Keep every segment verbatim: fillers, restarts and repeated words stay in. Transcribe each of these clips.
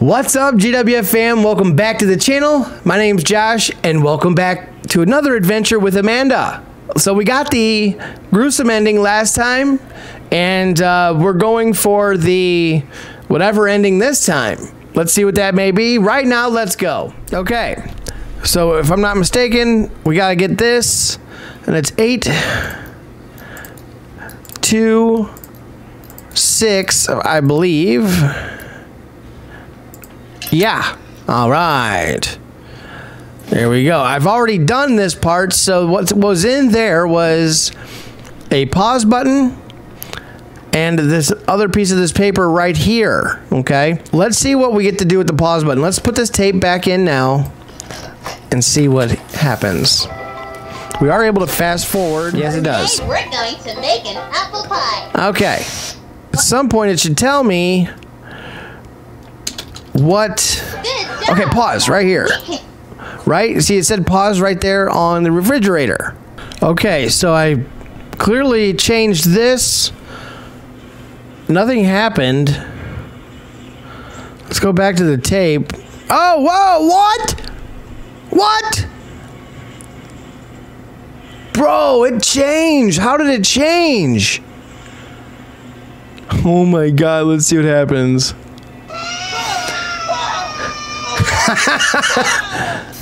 What's up, G W F fam? Welcome back to the channel. My name's Josh, and welcome back to another adventure with Amanda. So we got the gruesome ending last time, and uh, we're going for the whatever ending this time. Let's see what that may be. Right now, let's go. Okay. So if I'm not mistaken, we gotta get this, and it's eight, two, six, I believe. Yeah. All right. There we go. I've already done this part, so what was in there was a pause button and this other piece of this paper right here. Okay. Let's see what we get to do with the pause button. Let's put this tape back in now and see what happens. We are able to fast forward. Yes, it does. Today we're going to make an apple pie. Okay. At some point, it should tell me what. Okay, pause right here. Right? See, it said pause right there on the refrigerator. Okay, so I clearly changed this. Nothing happened. Let's go back to the tape. Oh, whoa, what? What? Bro, it changed. How did it change? Oh my god, let's see what happens.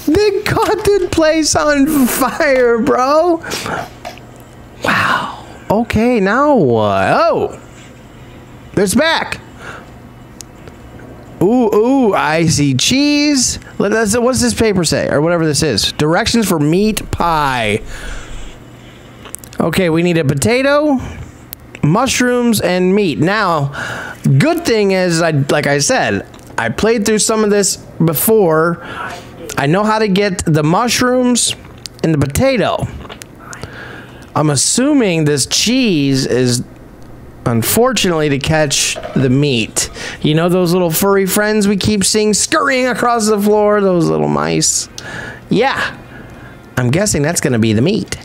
They caught the place on fire, bro. Wow. Okay, now what? Oh, it's back. Ooh, ooh, I see cheese. What does this paper say? Or whatever this is. Directions for meat pie. Okay, we need a potato, mushrooms, and meat. Now, good thing is, I, like I said, I played through some of this before. I know how to get the mushrooms and the potato. I'm assuming this cheese is, unfortunately, to catch the meat. You know those little furry friends we keep seeing scurrying across the floor? Those little mice. Yeah. I'm guessing that's going to be the meat.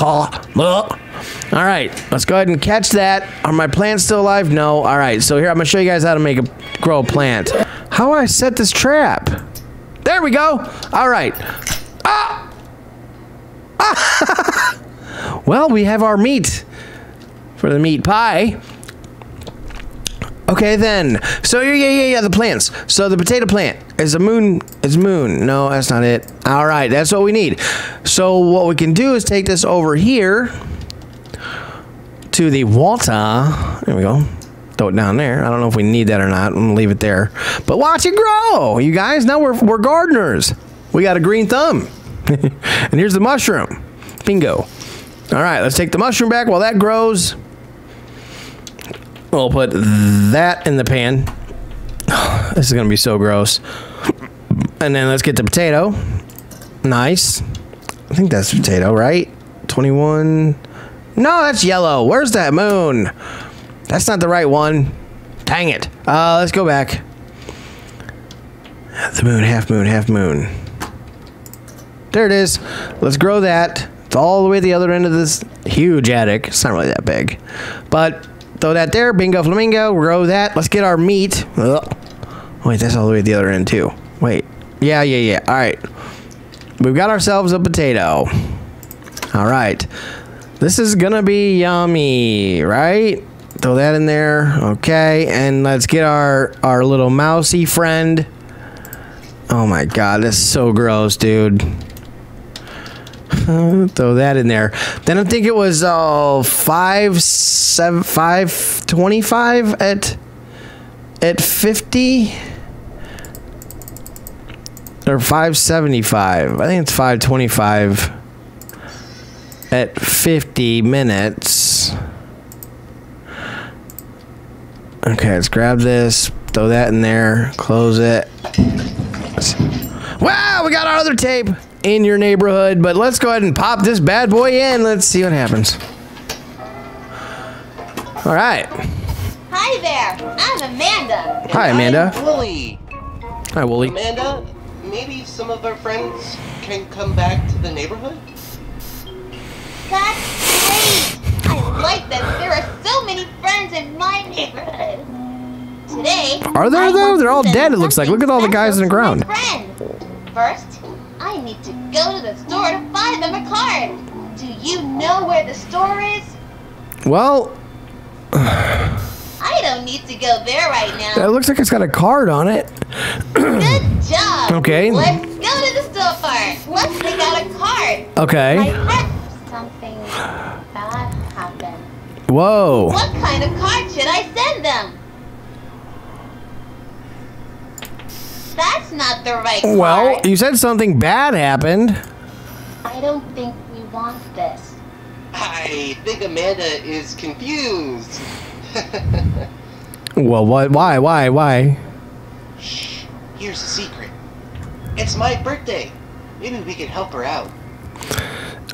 All right. Let's go ahead and catch that. Are my plants still alive? No. All right. So here, I'm going to show you guys how to make a grow a plant. How do I set this trap? There we go. All right. Ah! Ah! Well, we have our meat. For the meat pie. Okay, then. So yeah, yeah, yeah, yeah. The plants. So the potato plant is a moon. It's moon. No, that's not it. All right, that's what we need. So what we can do is take this over here to the water. There we go. Throw it down there. I don't know if we need that or not. I'm gonna leave it there. But watch it grow, you guys. Now we're we're gardeners. We got a green thumb. And here's the mushroom. Bingo. All right, let's take the mushroom back while that grows. We'll put that in the pan. This is going to be so gross. And then let's get the potato. Nice. I think that's potato, right? twenty-one. No, that's yellow. Where's that moon? That's not the right one. Dang it. Uh, let's go back. The moon, half moon, half moon. There it is. Let's grow that. It's all the way to the other end of this huge attic. It's not really that big. But throw that there. Bingo, flamingo. Grow that. Let's get our meat. Ugh. Wait, that's all the way at the other end, too. Wait. Yeah, yeah, yeah. All right. We've got ourselves a potato. All right. This is going to be yummy, right? Throw that in there. Okay. And let's get our, our little mousy friend. Oh, my God. That's so gross, dude. Uh, throw that in there. Then I think it was uh, five seven five twenty-five at at fifty or five seventy-five. I think it's five twenty-five at fifty minutes. Okay, let's grab this. Throw that in there. Close it. Wow, we got our other tape. In your neighborhood, but let's go ahead and pop this bad boy in. Let's see what happens. All right. Hi there. I'm Amanda. Hi, Amanda. I'm Wooly. Hi, Wooly. Amanda, maybe some of our friends can come back to the neighborhood? That's great. I like that there are so many friends in my neighborhood. Today, are there I though? They're all dead, it looks like. Look at all the guys in the ground. First, I need to go to the store to buy them a card. Do you know where the store is? Well, I don't need to go there right now. It looks like it's got a card on it. Good job. Okay. Let's go to the store first. Let's pick out a card. Okay. I had something bad happen. Whoa. What kind of card should I send them? That's not the right card. Well, you said something bad happened. I don't think we want this. I think Amanda is confused. Well, what? Why? Why? Why? Shh. Here's a secret. It's my birthday. Maybe we can help her out.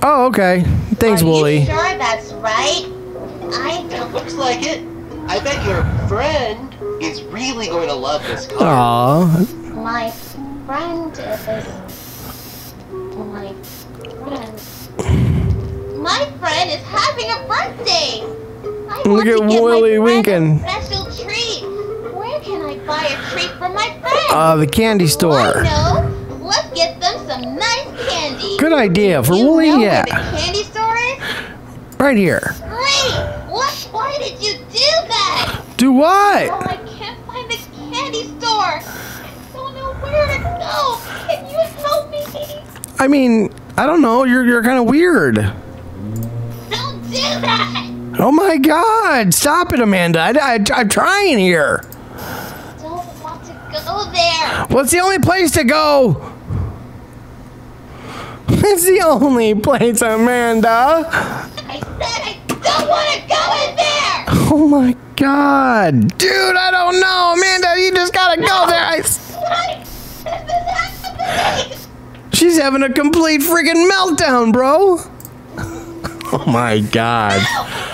Oh, okay. Thanks, Wooly. Are you sure that's right? I. It looks like it. I bet your friend is really going to love this card. Aww. My friend is. My friend. My friend is having a birthday. I Look at Wooly winking. Special treat. Where can I buy a treat for my friend? Uh, the candy store. I know. Let's get them some nice candy. Good idea for Wooly. Yeah. Where the candy store is? Right here. Great. What? Why did you do that? Do what? Oh, I can't find the candy store. I don't know where to go. Can you help me? I mean, I don't know. You're you're kind of weird. Don't do that. Oh my God! Stop it, Amanda. I, I, I'm trying here. I don't want to go there. Well, it's the only place to go. It's the only place, Amanda. I said I don't want to go in there. Oh my God, dude! I don't know, Amanda. You just gotta no. go there. I... What? This is happening. She's having a complete freaking meltdown, bro. Oh my God. No.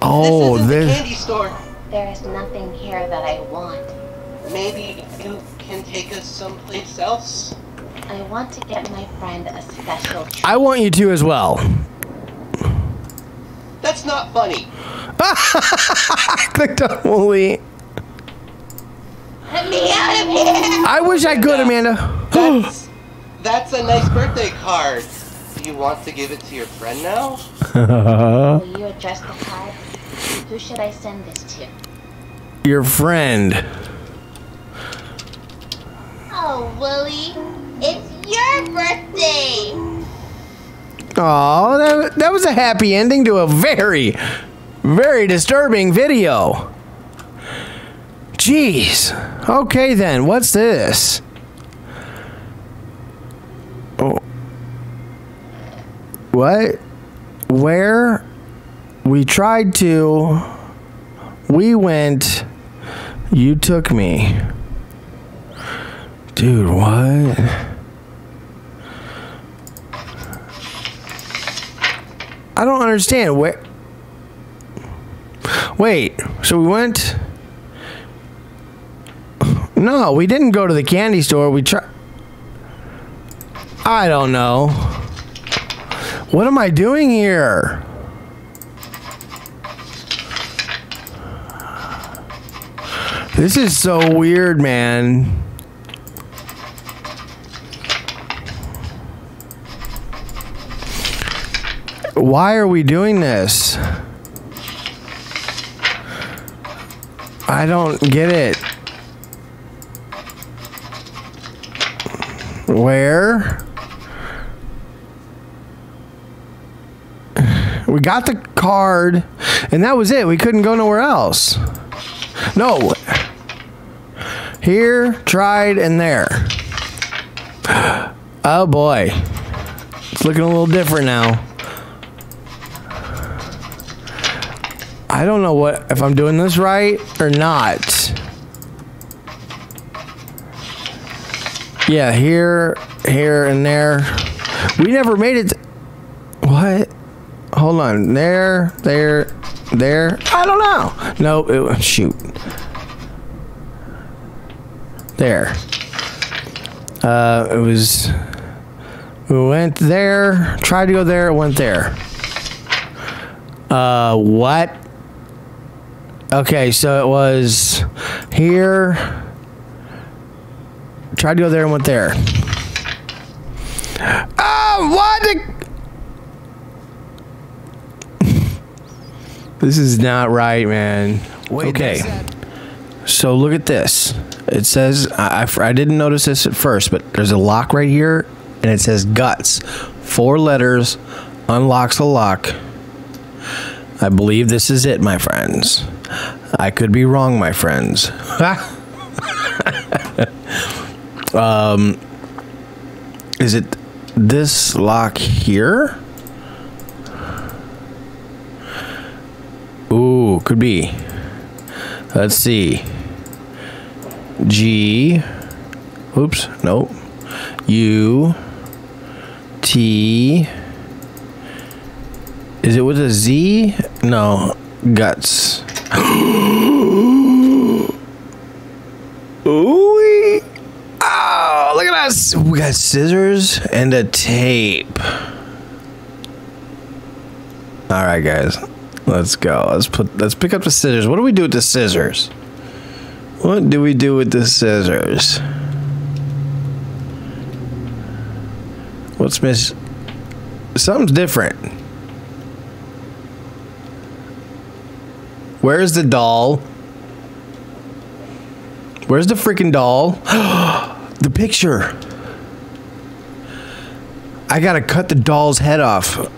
Oh, this is the candy store. There is nothing here that I want. Maybe you can take us someplace else. I want to get my friend a special treat. I want you to as well. That's not funny. I clicked on Wooly. Let me out of here. I wish I could, Amanda. That's, that's a nice birthday card. Do you want to give it to your friend now? Will you address the card? Who should I send this to? Your friend. Oh, Wooly, it's your birthday. Oh, that, that was a happy ending to a very, very disturbing video. Jeez. Okay, then. What's this? Oh. What? Where? We tried to. We went. You took me. Dude, what? I don't understand. Where? Wait. So we went. No, we didn't go to the candy store. We tried. I don't know. What am I doing here? This is so weird, man. Why are we doing this? I don't get it. Where? We got the card, and that was it. We couldn't go nowhere else. No. Here, tried, and there. Oh boy. It's looking a little different now. I don't know what if I'm doing this right or not. Yeah, here, here, and there. We never made it. What? Hold on. There, there, there. I don't know. No, it, shoot. There. Uh, it was. We went there, tried to go there, went there. Uh, what? Okay, so it was here. Tried to go there and went there. Oh, what the? This is not right, man. Wait, okay. So look at this. It says, I, I didn't notice this at first, but there's a lock right here, and it says guts. Four letters, unlocks the lock. I believe this is it, my friends. I could be wrong, my friends. um, is it this lock here? Ooh, could be. Let's see. G. Oops, nope. U. T. Is it with a Z? No. Guts. Ooh. Oh, look at us. We got scissors and a tape. All right, guys. Let's go. Let's put let's pick up the scissors. What do we do with the scissors? What do we do with the scissors? What's miss? Something's different. Where's the doll? Where's the freaking doll? The picture. I gotta cut the doll's head off.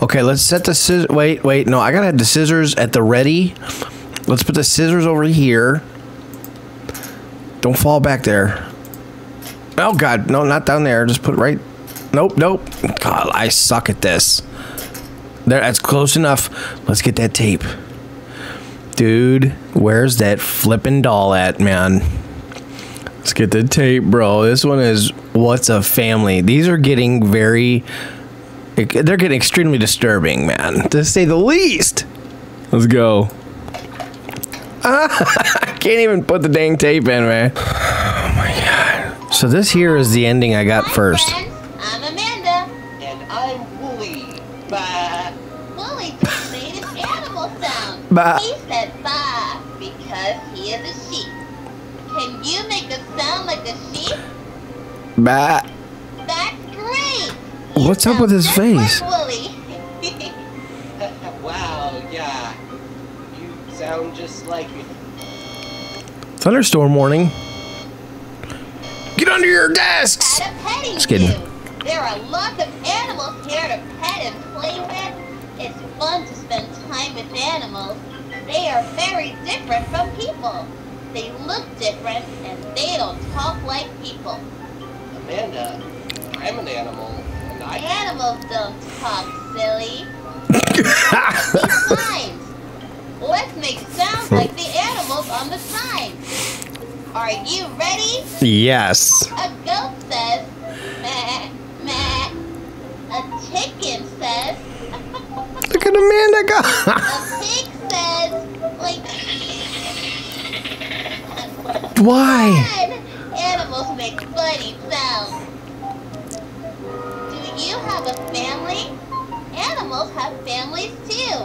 Okay, let's set the scissors. Wait, wait, no, I gotta have the scissors at the ready. Let's put the scissors over here. Don't fall back there. Oh, God, no, not down there. Just put it right. Nope, nope. God, I suck at this. There, that's close enough. Let's get that tape. Dude, where's that flipping doll at, man? Let's get the tape, bro. This one is What's a Family. These are getting very... They're getting extremely disturbing, man, to say the least. Let's go. Ah, I can't even put the dang tape in, man. Oh my God. So this here is the ending I got. Hi, first. Friends. I'm Amanda. And I'm Wooly. Bah. Wooly just made his animal sound. Bah. He said bah because he is a sheep. Can you make a sound like a sheep? Bah. That's great. What's up with his face? Wow, yeah. You sound just like it. Thunderstorm warning. Get under your desks! Just kidding. You. There are lots of animals here to pet and play with. It's fun to spend time with animals. They are very different from people. They look different and they don't talk like people. Amanda, I'm an animal. Animals don't talk, silly. Signs. Let's make sounds like the animals on the signs. Are you ready? Yes. A goat says, meh, meh. A chicken says, look at Amanda go. A pig says, like, why? Animals make funny sounds. You have a family? Animals have families too.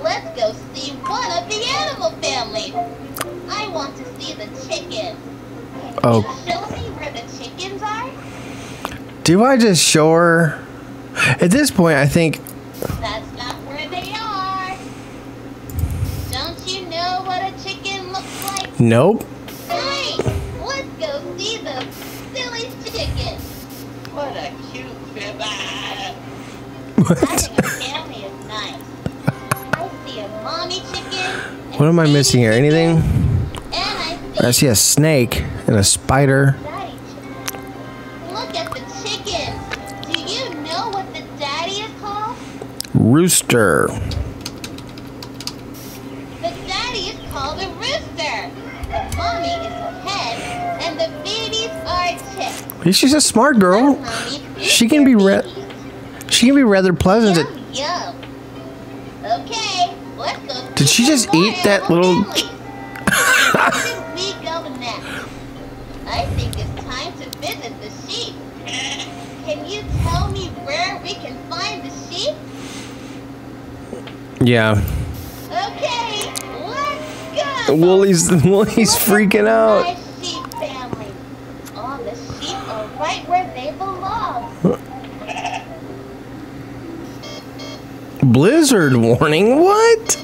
Let's go see one of the animal families. I want to see the chickens. Oh. Can you show me where the chickens are? Do I just show her? At this point, I think... That's not where they are. Don't you know what a chicken looks like? Nope. Hey, let's go see the silly chickens. What a cute... What? I think a family is nice. I see a mommy chicken. What am I missing here? Anything? And I see, I see a snake and a spider. Daddy. Look at the chickens. Do you know what the daddy is called? Rooster. The daddy is called a rooster. The mommy is a hen, and the babies are chicks. She's a smart girl. She can be re she can be rather pleasant. Yum, yum. Okay, let's go. Did she just eat that little? We go next. I think it's time to visit the sheep. Can you tell me where we can find the sheep? Yeah. Okay, let's go. Wooly's Wooly's freaking out. My sheep family. All the sheep are right where they belong. Blizzard warning. What?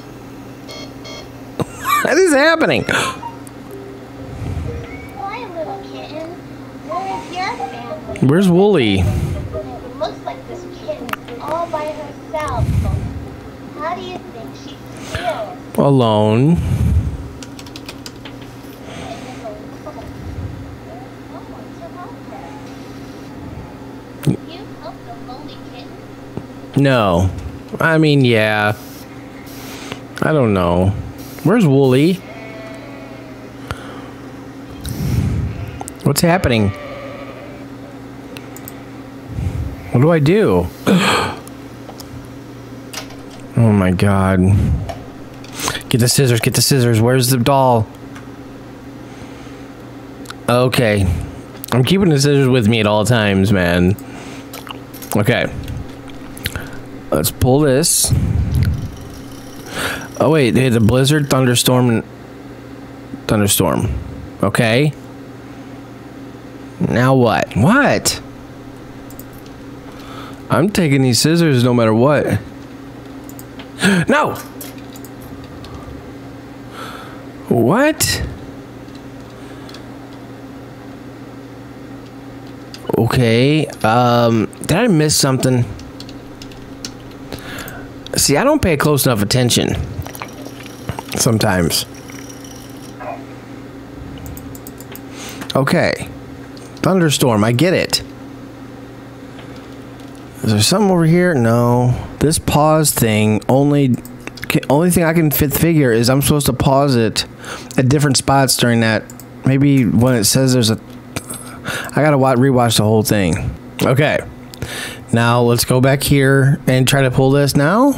What is happening? Why, little kitten? Where is your family? Where's Wooly? It looks like this kitten's all by herself. How do you think she feels? Alone. You help the lonely kitten? No. I mean, yeah. I don't know. Where's Wooly? What's happening? What do I do? Oh my god. Get the scissors, get the scissors. Where's the doll? Okay. I'm keeping the scissors with me at all times, man. Okay. Let's pull this. Oh wait, they had a blizzard, thunderstorm, and thunderstorm. Okay. Now what? What? I'm taking these scissors no matter what. No! What? Okay, um, did I miss something? See, I don't pay close enough attention. Sometimes. Okay. Thunderstorm, I get it. Is there something over here? No. This pause thing, only only thing I can figure is I'm supposed to pause it at different spots during that. Maybe when it says there's a... I gotta rewatch the whole thing. Okay. Now let's go back here and try to pull this now.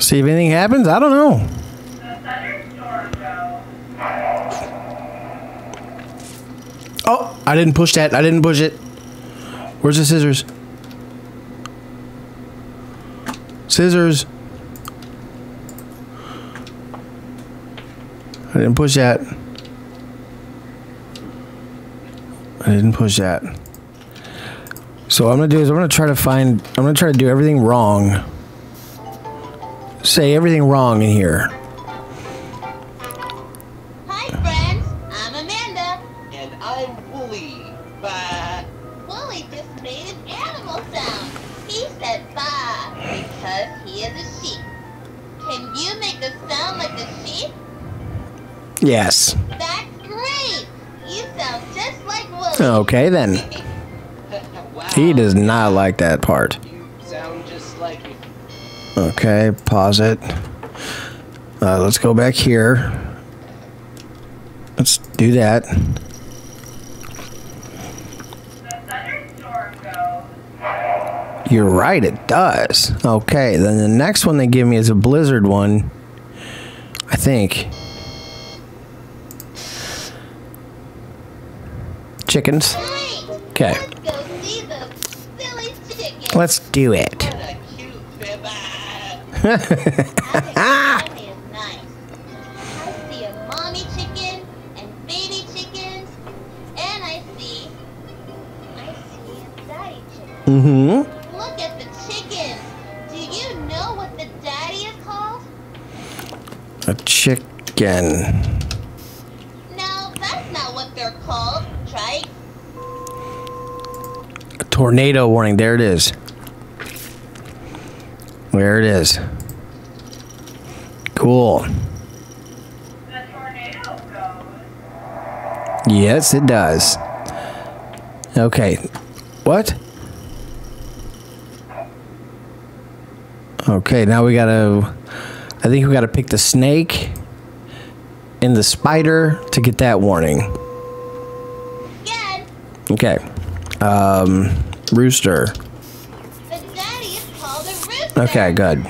See if anything happens. I don't know. Oh, I didn't push that. I didn't push it. Where's the scissors? Scissors. I didn't push that. I didn't push that. So what I'm gonna do is I'm gonna try to find. I'm gonna try to do everything wrong. Say everything wrong in here. Hi friends, I'm Amanda. And I'm Wooly. Bah. Wooly just made an animal sound. He said bah because he is a sheep. Can you make a sound like a sheep? Yes. That's great. You sound just like Wooly. Okay then. Wow. He does not like that part. You sound just like me. Okay, pause it. Uh, let's go back here. Let's do that. You're right, it does. Okay, then the next one they give me is a blizzard one, I think. Chickens. Okay. Let's do it. I think mommy is nice. I see a mommy chicken and baby chickens, and I see I see a daddy chicken. Mm-hmm. Look at the chickens. Do you know what the daddy is called? A chicken. No, that's not what they're called. Try it. A tornado warning. There it is. There it is. Cool. The tornado goes. Yes, it does. Okay. What? Okay, now we gotta... I think we gotta pick the snake and the spider to get that warning. Again. Okay. Um, rooster. Okay, good.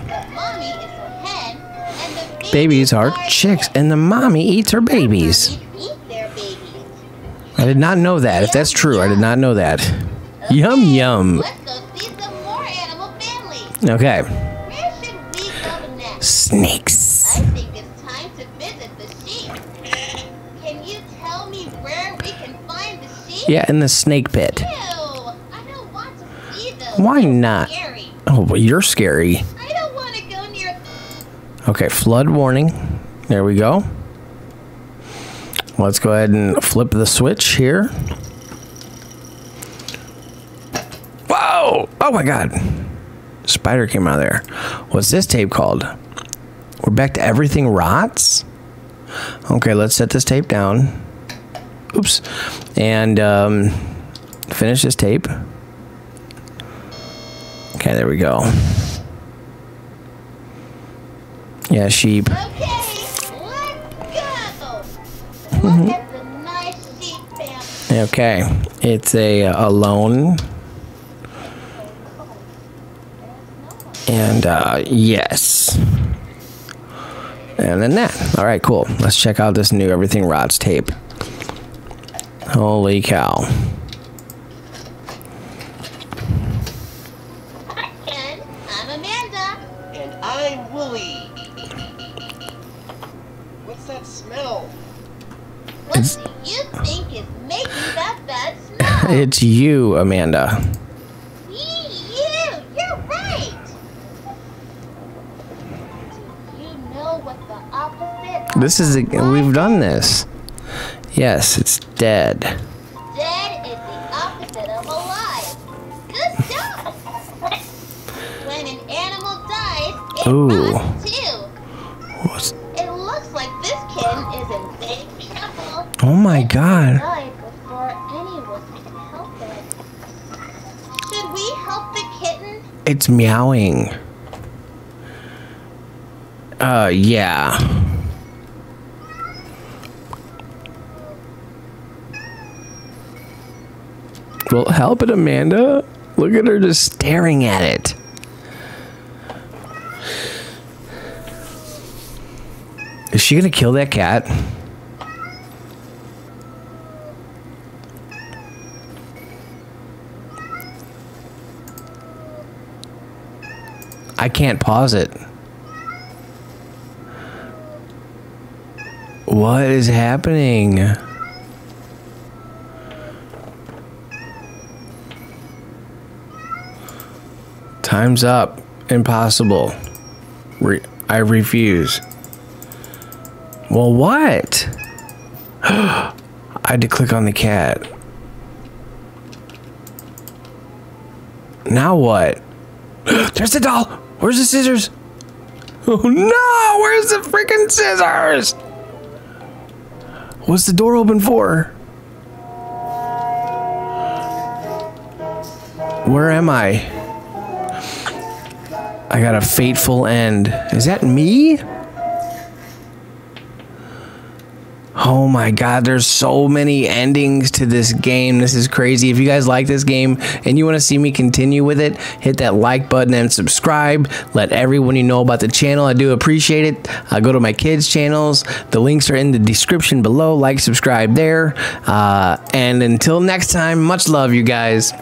Babies are chicks, and the mommy eats her babies. I did not know that. If that's true, I did not know that. Yum, yum. Okay. snakes. I think it's time to visit the sheep. Can you tell me where we can find the sheep? Yeah, in the snake pit. Ew, I don't want to see those. Why not? Scary. Oh, well, you're scary. I don't want to go near. Okay, flood warning. There we go. Let's go ahead and flip the switch here. Whoa! Oh my god. Spider came out of there. What's this tape called? We're back to everything rots? Okay, let's set this tape down. Oops. And um, finish this tape. Okay, there we go. Yeah, sheep. Okay, let's go. Look at the nice sheep family. Okay, it's a, a lone. And uh, yes, and then that. All right, cool. Let's check out this new Everything Rots tape. Holy cow! And I'm Amanda, and I'm Wooly. What's that smell? What it's, do you think is making that bad smell? It's you, Amanda. This is a, we've done this. Yes, it's dead. Dead is the opposite of alive. Good job. When an animal dies, it Ooh. rots too. What's... It looks like this kitten is in big trouble. Oh my god. It died before anyone can help it. Should we help the kitten? It's meowing. Uh, yeah. Well, help it, Amanda. Look at her just staring at it. Is she gonna kill that cat? I can't pause it. What is happening? Time's up. Impossible. Re I refuse. Well, what? I had to click on the cat. Now what? There's the doll! Where's the scissors? Oh no! Where's the freaking scissors? What's the door open for? Where am I? I got a fateful end. Is that me? Oh my god, there's so many endings to this game. This is crazy. If you guys like this game and you want to see me continue with it, hit that like button and subscribe. Let everyone you know about the channel. I do appreciate it. Uh, go to my kids' channels. The links are in the description below. Like, subscribe there. Uh, and until next time, much love, you guys.